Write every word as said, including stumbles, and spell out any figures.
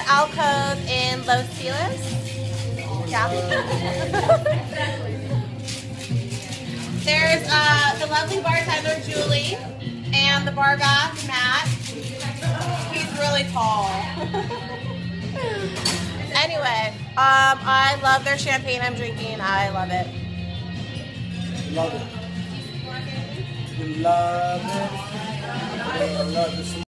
at Alcove in Los Feliz. There's uh, the lovely bartender Julie and the bar guy Matt. He's really tall. Anyway, um, I love their champagne I'm drinking. I love it. Love it. Love it. I love this.